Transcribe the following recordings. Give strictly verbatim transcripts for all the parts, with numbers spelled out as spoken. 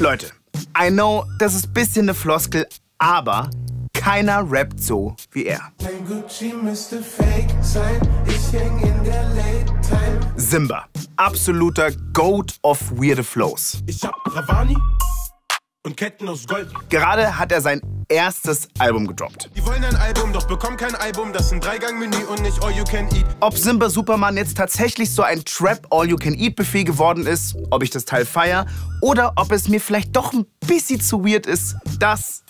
Leute, I know, das ist ein bisschen eine Floskel, aber keiner rappt so wie er. Dein Gucci müsste fake sein, ich häng in der Late Time. Symba, absoluter Goat of weirde Flows. Ich hab Ravani und Ketten aus Gold. Gerade hat er sein erstes Album gedroppt. Die wollen ein Album, doch bekommen kein Album. Das ist ein Dreigang-Menü und nicht All You Can Eat. Ob Symba Supermann jetzt tatsächlich so ein Trap-All-You-Can-Eat-Buffet geworden ist, ob ich das Teil feier oder ob es mir vielleicht doch ein bisschen zu weird ist, das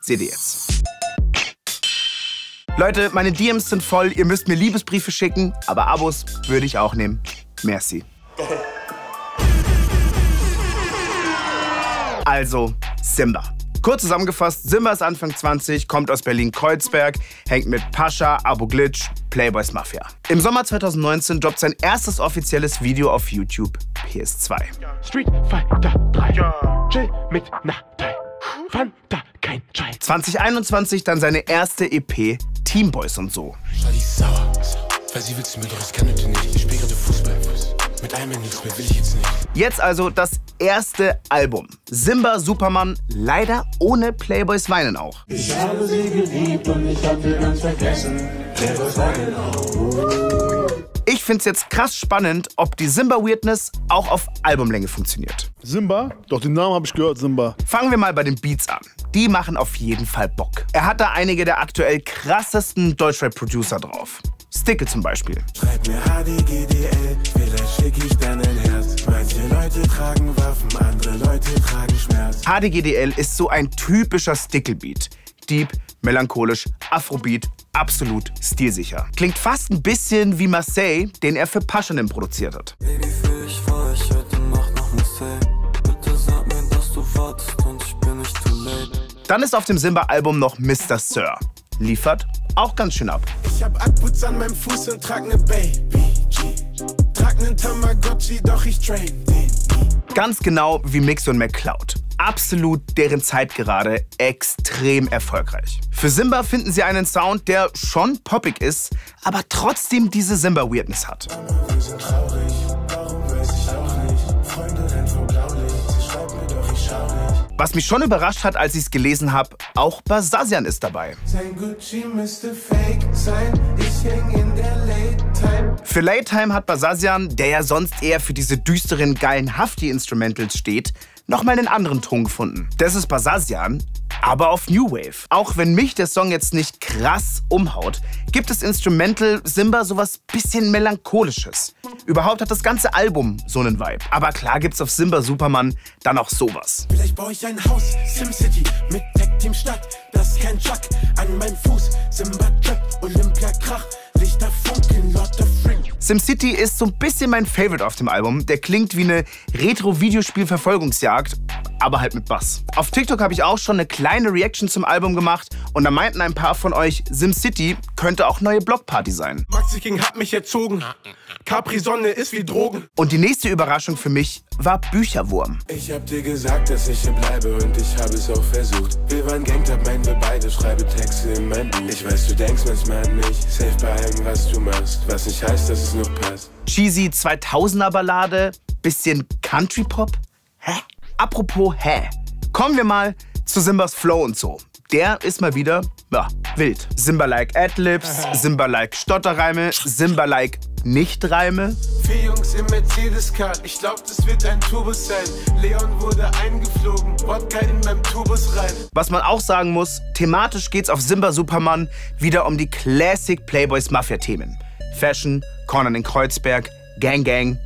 seht ihr jetzt. Leute, meine D Ms sind voll, ihr müsst mir Liebesbriefe schicken, aber Abos würde ich auch nehmen. Merci. Also, Symba. Kurz zusammengefasst, Symba ist Anfang zwanzig, kommt aus Berlin-Kreuzberg, hängt mit Pasha, AbuGlitsch, Playboys Mafia. Im Sommer zweitausendneunzehn droppt sein erstes offizielles Video auf YouTube, P S zwei. Street Fighter drei, ja. Chill mit Nachteil, Fanta, kein Scheiß. zweitausendeinundzwanzig dann seine erste E P, Teamboys und so. Die sauer, weil sie willst du mir doch, ich kann heute nicht, ich spiele gerade Fußball. Mit einem nichts mehr will ich jetzt nicht. Jetzt also das erste Album. Symba Supermann, leider ohne Playboys weinen auch. Ich habe sie geliebt und ich hab sie ganz vergessen. Playboys weinen auch. Uh. Ich find's jetzt krass spannend, ob die Symba-Weirdness auch auf Albumlänge funktioniert. Symba? Doch, den Namen habe ich gehört, Symba. Fangen wir mal bei den Beats an. Die machen auf jeden Fall Bock. Er hat da einige der aktuell krassesten Deutschrap-Producer drauf. Stickle zum Beispiel. Schreib mir H D G D L, vielleicht schick ich dann ein Herz. Manche Leute tragen Waffen, andere Leute tragen Schmerz. H D G D L ist so ein typischer Stickle-Beat. Deep, melancholisch, Afrobeat, absolut stilsicher. Klingt fast ein bisschen wie Marseille, den er für Pashanim produziert hat. Baby, fühl ich vor, ich heute Nacht nach Marseille. Bitte sag mir, dass du wartest und ich bin nicht too late. Dann ist auf dem Symba-Album noch Mister Sir. Liefert auch ganz schön ab. Ich hab Atboots an meinem Fuß und trag ne Baby G. Trag nen Tamagotchi, doch ich trade den. Ganz genau wie Mix und McCloud. Absolut deren Zeit gerade, extrem erfolgreich. Für Symba finden sie einen Sound, der schon poppig ist, aber trotzdem diese Symba-Weirdness hat. Wir sind traurig, warum weiß ich auch nicht. Freunde rennen vor Blaulicht, sie schreibt mir doch, ich schau nicht. Was mich schon überrascht hat, als ich es gelesen habe, auch Bazzazian ist dabei. Sein Gucci müsste fake sein, ich häng in der Late Time. Für Late Time hat Bazzazian, der ja sonst eher für diese düsteren, geilen Hafti-Instrumentals steht, nochmal einen anderen Ton gefunden. Das ist Bazzazian, aber auf New Wave. Auch wenn mich der Song jetzt nicht krass umhaut, gibt es Instrumental Symba sowas bisschen Melancholisches. Überhaupt hat das ganze Album so einen Vibe. Aber klar gibt's auf Symba Supermann dann auch sowas. Vielleicht baue ich ein Haus, Sim City, mit Tech-Team Stadt, das ist kein Jack, an meinem Fuß, Symba-Trap, Olympia-Krach, Lichterfunken, Lord of Ring. Sim City ist so ein bisschen mein Favorite auf dem Album. Der klingt wie eine Retro-Videospiel-Verfolgungsjagd, aber halt mit Bass. Auf TikTok habe ich auch schon eine kleine Reaction zum Album gemacht und da meinten ein paar von euch, Sim City könnte auch neue Blockparty sein. Maxi King hat mich erzogen. Capri Sonne ist wie Drogen. Und die nächste Überraschung für mich war Bücherwurm. Ich hab dir gesagt, dass ich hier bleibe und ich habe es auch versucht. Wir waren Gangtab, meinen wir beide, schreibe Texte in mein Buch. Ich weiß, du denkst manchmal an mich, safe bei allem, was du machst, was nicht heißt, dass es nur passt. Cheesy zweitausender Ballade, bisschen Country Pop. Hä? Apropos hä? Kommen wir mal zu Symbas Flow und so. Der ist mal wieder, ja, wild. Symba-like Adlibs, Symba-like Stotterreime, Symba-like Nichtreime. Vier Jungs im Mercedes-Car, ich glaub, das wird ein Turbus sein. Leon wurde eingeflogen, Wodka in meinem Turbus rein. Was man auch sagen muss, thematisch geht's auf Symba Supermann wieder um die Classic Playboys Mafia-Themen. Fashion, Cornern in Kreuzberg, Gang Gang,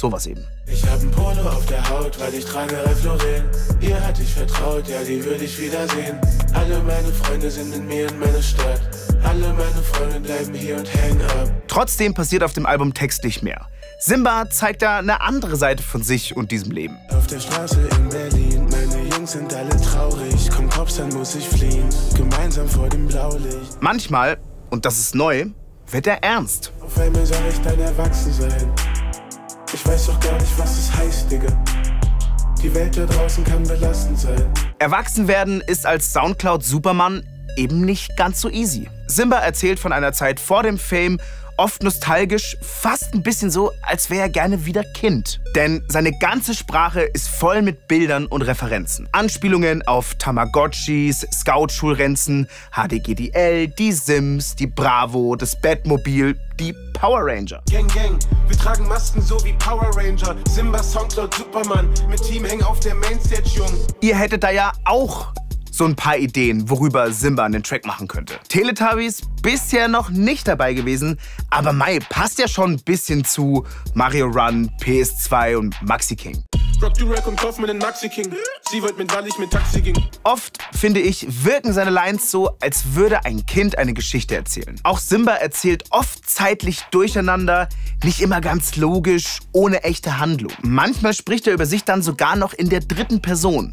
sowas eben. Ich hab ein Polo auf der Haut, weil ich trage Ralf-Loreen. Ihr hat dich vertraut, ja, die würde ich wiedersehen. Alle meine Freunde sind in mir in meiner Stadt. Alle meine Freunde bleiben hier und hängen ab. Trotzdem passiert auf dem Album textlich mehr. Symba zeigt da eine andere Seite von sich und diesem Leben. Auf der Straße in Berlin, meine Jungs sind alle traurig. Komm, Cops, dann muss ich fliehen, gemeinsam vor dem Blaulicht. Manchmal, und das ist neu, wird er ernst. Auf einmal soll ich dann erwachsen sein. Ich weiß doch gar nicht, was das heißt, Digga. Die Welt da draußen kann belastend sein. Erwachsen werden ist als Soundcloud Supermann eben nicht ganz so easy. Symba erzählt von einer Zeit vor dem Fame, oft nostalgisch, fast ein bisschen so, als wäre er gerne wieder Kind. Denn seine ganze Sprache ist voll mit Bildern und Referenzen. Anspielungen auf Tamagotchis, Scout-Schulrenzen, H D G D L, die Sims, die Bravo, das Batmobil, die Power Ranger. Gang, gang, wir tragen Masken so wie Power Ranger. Symba Songcloud Superman, mit Team hängen auf der Mainstage, Jung. Ihr hättet da ja auch so ein paar Ideen, worüber Symba einen Track machen könnte. Teletubbies bisher noch nicht dabei gewesen, aber Mai passt ja schon ein bisschen zu Mario Run, P S zwei und Maxi King. Rock du Rack und kauf mir den Maxi King. Sie wollt mit, weil ich mit Taxi ging. Oft, finde ich, wirken seine Lines so, als würde ein Kind eine Geschichte erzählen. Auch Symba erzählt oft zeitlich durcheinander, nicht immer ganz logisch, ohne echte Handlung. Manchmal spricht er über sich dann sogar noch in der dritten Person.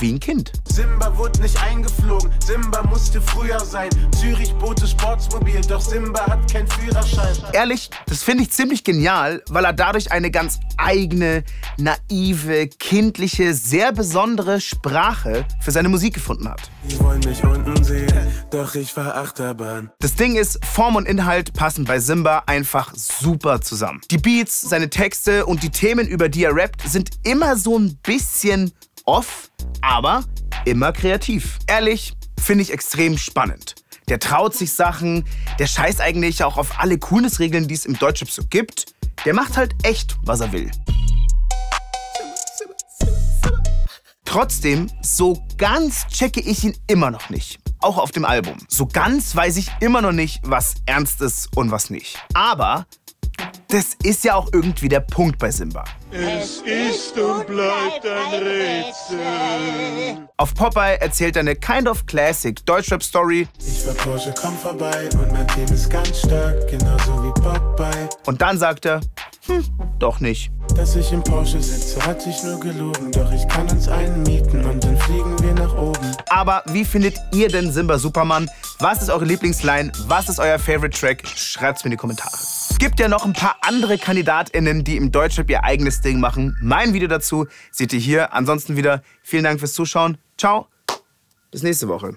Wie ein Kind. Symba wurde nicht eingeflogen, Symba musste früher sein. Zürich-Bote-Sportsmobil, doch Symba hat keinen Führerschein. Ehrlich, das finde ich ziemlich genial, weil er dadurch eine ganz eigene, naive, kindliche, sehr besondere Sprache für seine Musik gefunden hat. Die wollen mich unten sehen, doch ich war Achterbahn. Das Ding ist, Form und Inhalt passen bei Symba einfach super zusammen. Die Beats, seine Texte und die Themen, über die er rappt, sind immer so ein bisschen off, aber immer kreativ. Ehrlich, finde ich extrem spannend. Der traut sich Sachen, der scheißt eigentlich auch auf alle Coolness-Regeln, die es im Deutschrap so gibt. Der macht halt echt, was er will. Trotzdem, so ganz checke ich ihn immer noch nicht. Auch auf dem Album. So ganz weiß ich immer noch nicht, was ernst ist und was nicht. Aber das ist ja auch irgendwie der Punkt bei Symba. Es ist und bleibt ein Rätsel. Auf Popeye erzählt er eine kind of classic Deutschrap-Story. Ich war Porsche, komm vorbei und mein Team ist ganz stark, genauso wie Popeye. Und dann sagt er, hm, doch nicht. Dass ich im Porsche sitze, hatte ich nur gelogen, doch ich kann uns einen mieten und dann fliegen wir nach oben. Aber wie findet ihr denn Symba Supermann? Was ist eure Lieblingsline? Was ist euer Favorite-Track? Schreibt's mir in die Kommentare. Gibt ja noch ein paar andere KandidatInnen, die im Deutschrap ihr eigenes Ding machen. Mein Video dazu seht ihr hier. Ansonsten wieder vielen Dank fürs Zuschauen. Ciao, bis nächste Woche.